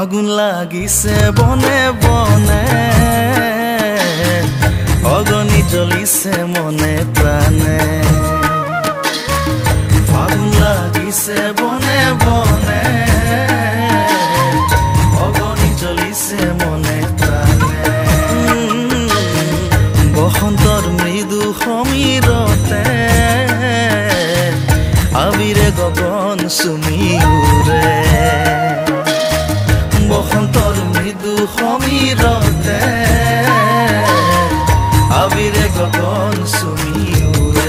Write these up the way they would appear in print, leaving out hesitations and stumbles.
ফাগুন লাগিছে বনে বনে অগনি জ্বলিছে মনে প্রাণে ফাগুন লাগিছে বনে বনে অগনি জ্বলিছে মনে প্রাণে বসন্তর মৃদু সমীরতে আবিরে গগন সুমি উরে বসন্তর মৃদু সমীরতে আবিরে গগন সুমি উরে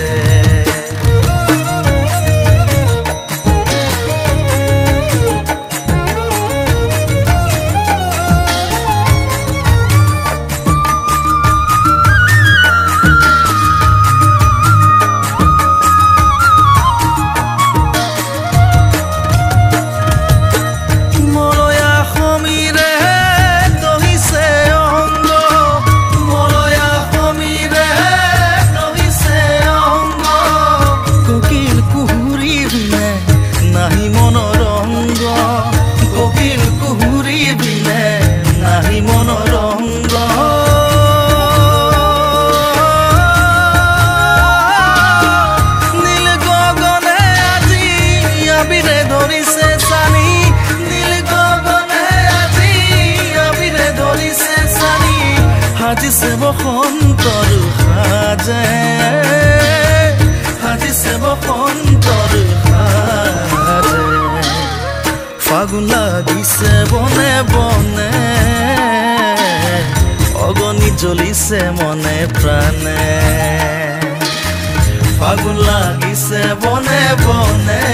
হাজিছে বসন্তর সাজে হাজিছে বসন্তর সাজে ফাগুন লাগিছে বনে বনে অগনি জ্বলিছে মনে প্রাণে ফাগুন লাগিছে বনে বনে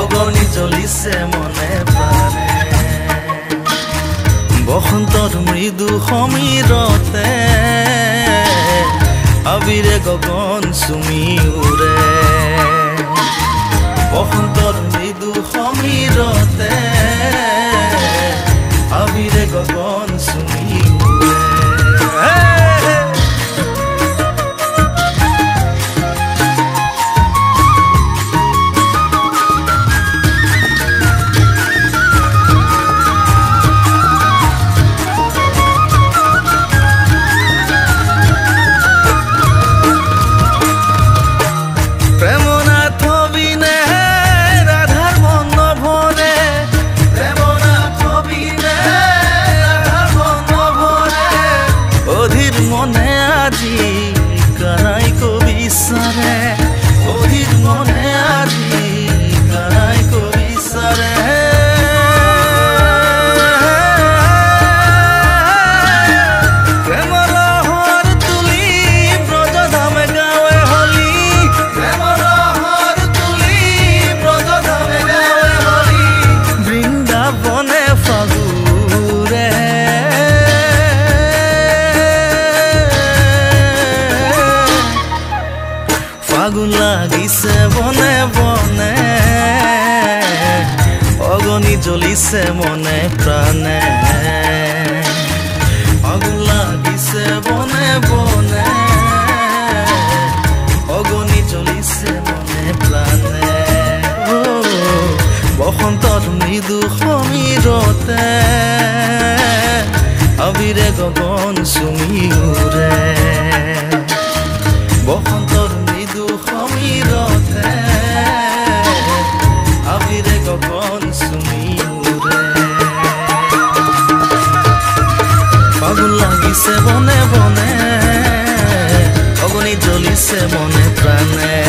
অগনি জ্বলিছে মনে প্রাণে বসন্তর মৃদু সমীরতে আবিরে গগন চুমি উৰে বসন্তর মৃদু সমীরতে আবিরে গগন চুমি উৰে ফাগুন লাগিছে বনে বনে অগনি জ্বলিছে মনে প্রাণে ফাগুন লাগিছে বনে বনে অগনি জ্বলিছে মনে প্রাণে বসন্তর মৃদু সমীরতে আবিরে গগন চুমি উৰে বসন্তর ফাগুন লাগিছে বনে বনে অগনি জ্বলিছে মনে প্রাণে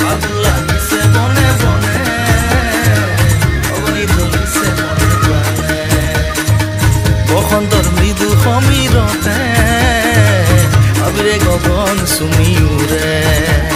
ফাগুন লাগিছে বনে বনে অগনি জ্বলিছে মনে প্রাণে বসন্তর মৃদু সমীৰতে আবিৰে গগন চুমি উৰে।